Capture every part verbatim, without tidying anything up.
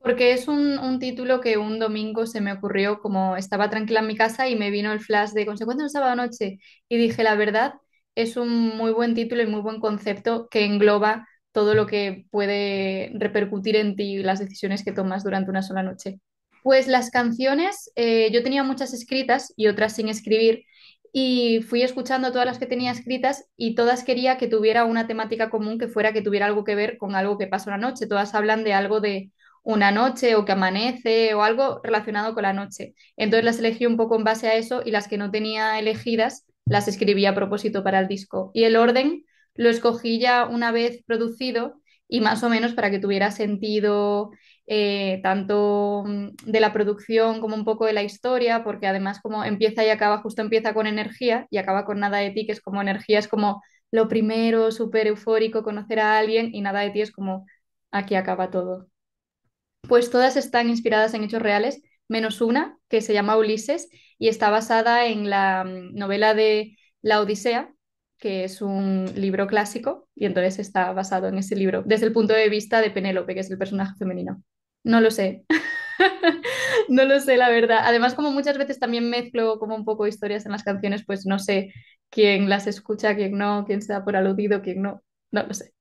Porque es un, un título que un domingo se me ocurrió como estaba tranquila en mi casa y me vino el flash de Consecuencias de un sábado noche y dije, la verdad, es un muy buen título y muy buen concepto que engloba todo lo que puede repercutir en ti y las decisiones que tomas durante una sola noche. Pues las canciones, eh, yo tenía muchas escritas y otras sin escribir y fui escuchando todas las que tenía escritas y todas quería que tuviera una temática común que fuera que tuviera algo que ver con algo que pasa una noche. Todas hablan de algo de una noche o que amanece o algo relacionado con la noche. Entonces las elegí un poco en base a eso y las que no tenía elegidas las escribí a propósito para el disco. Y el orden lo escogí ya una vez producido y más o menos para que tuviera sentido eh, tanto de la producción como un poco de la historia, porque además como empieza y acaba, justo empieza con Energía y acaba con Nada de Ti, que es como Energía, es como lo primero, súper eufórico, conocer a alguien, y Nada de Ti es como aquí acaba todo. Pues todas están inspiradas en hechos reales, menos una, que se llama Ulises, y está basada en la novela de La Odisea, que es un libro clásico, y entonces está basado en ese libro, desde el punto de vista de Penélope, que es el personaje femenino. No lo sé, no lo sé, la verdad. Además, como muchas veces también mezclo como un poco historias en las canciones, pues no sé quién las escucha, quién no, quién se da por aludido, quién no, no lo sé.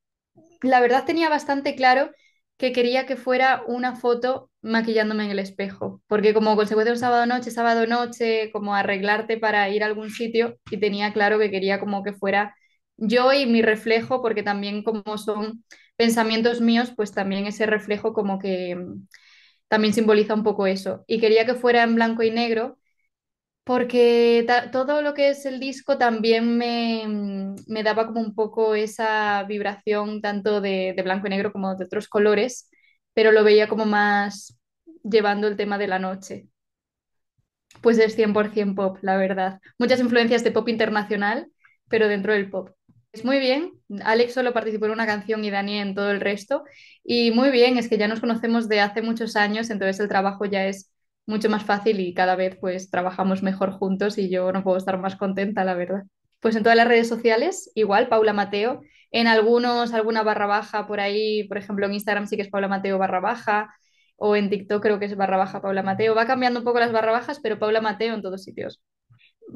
La verdad tenía bastante claro que quería que fuera una foto maquillándome en el espejo, porque como consecuencia de un sábado noche, sábado noche, como arreglarte para ir a algún sitio, y tenía claro que quería como que fuera yo y mi reflejo, porque también como son pensamientos míos, pues también ese reflejo como que también simboliza un poco eso. Y quería que fuera en blanco y negro, porque todo lo que es el disco también me, me daba como un poco esa vibración tanto de, de blanco y negro como de otros colores, pero lo veía como más llevando el tema de la noche. Pues es cien por ciento pop, la verdad. Muchas influencias de pop internacional, pero dentro del pop. Es muy bien, Alex solo participó en una canción y Dani en todo el resto, y muy bien, es que ya nos conocemos de hace muchos años, entonces el trabajo ya es mucho más fácil y cada vez pues trabajamos mejor juntos y yo no puedo estar más contenta, la verdad. Pues en todas las redes sociales, igual, Paula Mateo, en algunos, alguna barra baja por ahí, por ejemplo en Instagram sí que es Paula Mateo barra baja, o en TikTok creo que es barra baja Paula Mateo, va cambiando un poco las barra bajas, pero Paula Mateo en todos sitios.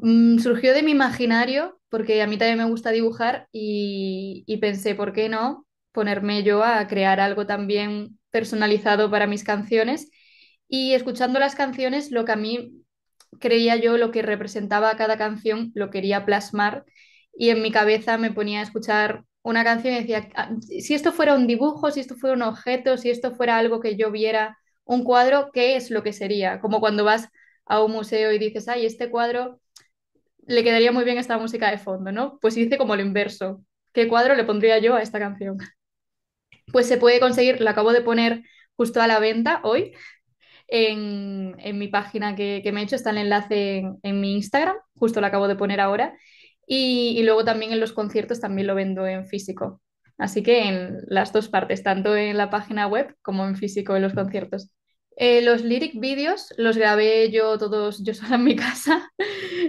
Mm, surgió de mi imaginario, porque a mí también me gusta dibujar y, y pensé, ¿por qué no ponerme yo a crear algo también personalizado para mis canciones? Y escuchando las canciones, lo que a mí creía yo, lo que representaba cada canción, lo quería plasmar. Y en mi cabeza me ponía a escuchar una canción y decía, si esto fuera un dibujo, si esto fuera un objeto, si esto fuera algo que yo viera, un cuadro, ¿qué es lo que sería? Como cuando vas a un museo y dices, ay, este cuadro le quedaría muy bien esta música de fondo, ¿no? Pues hice como lo inverso. ¿Qué cuadro le pondría yo a esta canción? Pues se puede conseguir, lo acabo de poner justo a la venta hoy, En, en mi página que, que me he hecho, está el enlace en, en mi Instagram, justo lo acabo de poner ahora, y, y luego también en los conciertos también lo vendo en físico, así que en las dos partes, tanto en la página web como en físico en los conciertos. Eh, los lyric videos los grabé yo todos, yo sola en mi casa,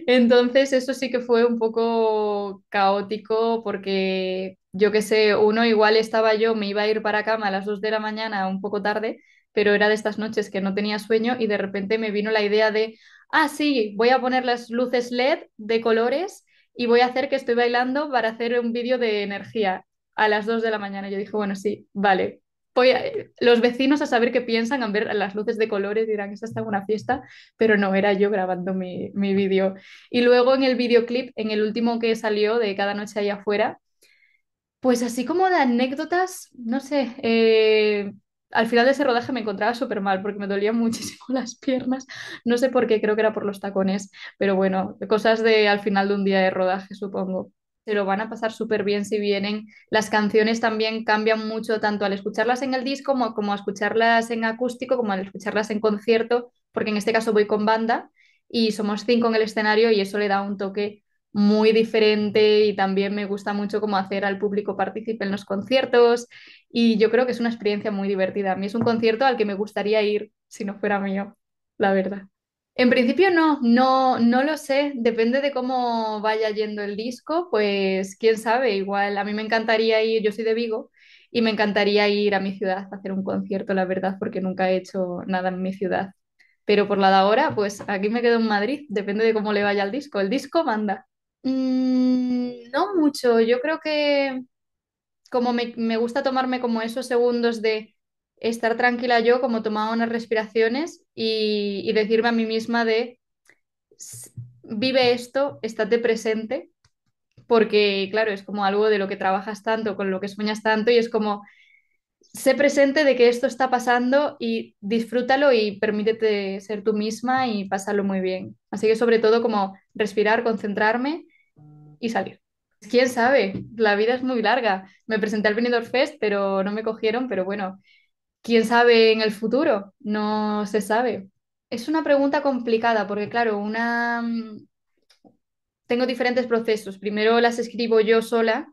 entonces eso sí que fue un poco caótico porque yo qué sé, uno igual estaba yo, me iba a ir para cama a las dos de la mañana, un poco tarde, pero era de estas noches que no tenía sueño y de repente me vino la idea de, ah, sí, voy a poner las luces L E D de colores y voy a hacer que estoy bailando para hacer un vídeo de Energía a las dos de la mañana. Yo dije, bueno, sí, vale. Voy a... Los vecinos a saber qué piensan, al ver las luces de colores dirán, esta está una fiesta, pero no, era yo grabando mi, mi vídeo. Y luego en el videoclip, en el último que salió de Cada Noche Ahí Afuera, pues así como de anécdotas, no sé... Eh... Al final de ese rodaje me encontraba súper mal porque me dolían muchísimo las piernas. No sé por qué, creo que era por los tacones, pero bueno, cosas de al final de un día de rodaje, supongo. Se lo van a pasar súper bien si vienen. Las canciones también cambian mucho, tanto al escucharlas en el disco como, como a escucharlas en acústico, como al escucharlas en concierto, porque en este caso voy con banda y somos cinco en el escenario y eso le da un toque muy diferente y también me gusta mucho como hacer al público partícipe en los conciertos y yo creo que es una experiencia muy divertida. A mí es un concierto al que me gustaría ir si no fuera mío, la verdad. En principio no, no, no lo sé, depende de cómo vaya yendo el disco, pues quién sabe, igual a mí me encantaría ir, yo soy de Vigo, y me encantaría ir a mi ciudad a hacer un concierto, la verdad, porque nunca he hecho nada en mi ciudad. Pero por la de ahora, pues aquí me quedo en Madrid, depende de cómo le vaya al disco. El disco manda. Mm, no mucho, yo creo que como me, me gusta tomarme como esos segundos de estar tranquila yo, como tomaba unas respiraciones y, y decirme a mí misma de "S- vive esto, estate presente", porque claro, es como algo de lo que trabajas tanto, con lo que sueñas tanto y es como sé presente de que esto está pasando y disfrútalo y permítete ser tú misma y pasarlo muy bien. Así que sobre todo como respirar, concentrarme y salir. ¿Quién sabe? La vida es muy larga. Me presenté al Benidorm Fest, pero no me cogieron, pero bueno, ¿quién sabe en el futuro? No se sabe. Es una pregunta complicada porque claro, una tengo diferentes procesos. Primero las escribo yo sola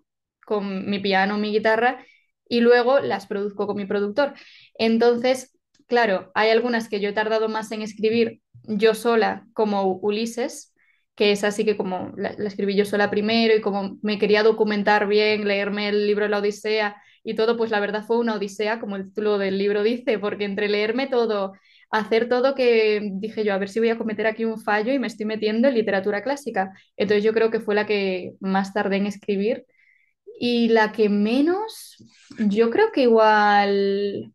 con mi piano, mi guitarra y luego las produzco con mi productor. Entonces, claro, hay algunas que yo he tardado más en escribir yo sola, como Ulises, que es así que como la, la escribí yo sola primero y como me quería documentar bien, leerme el libro La Odisea y todo, pues la verdad fue una odisea, como el título del libro dice, porque entre leerme todo, hacer todo que dije yo, a ver si voy a cometer aquí un fallo y me estoy metiendo en literatura clásica. Entonces yo creo que fue la que más tardé en escribir. Y la que menos, yo creo que igual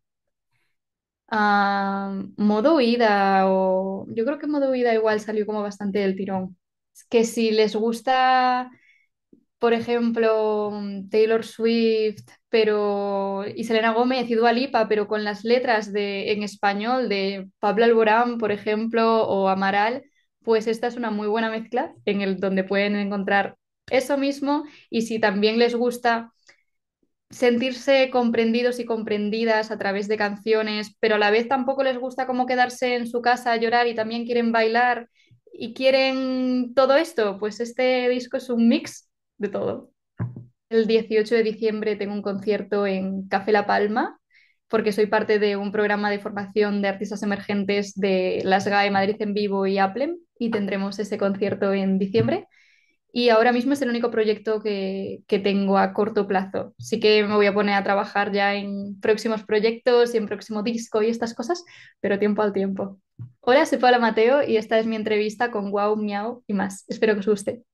ah, modo huida o yo creo que modo huida igual salió como bastante del tirón. Es que si les gusta, por ejemplo, Taylor Swift, pero y Selena Gómez y Dua Lipa, pero con las letras de en español de Pablo Alborán, por ejemplo, o Amaral, pues esta es una muy buena mezcla en el donde pueden encontrar eso mismo y si también les gusta sentirse comprendidos y comprendidas a través de canciones, pero a la vez tampoco les gusta como quedarse en su casa a llorar y también quieren bailar y quieren todo esto, pues este disco es un mix de todo. El dieciocho de diciembre tengo un concierto en Café La Palma porque soy parte de un programa de formación de artistas emergentes de Las GAE, Madrid en Vivo y Aplem y tendremos ese concierto en diciembre. Y ahora mismo es el único proyecto que, que tengo a corto plazo. Sí que me voy a poner a trabajar ya en próximos proyectos y en próximo disco y estas cosas, pero tiempo al tiempo. Hola, soy Paula Mateo y esta es mi entrevista con Guau, Miau y más. Espero que os guste.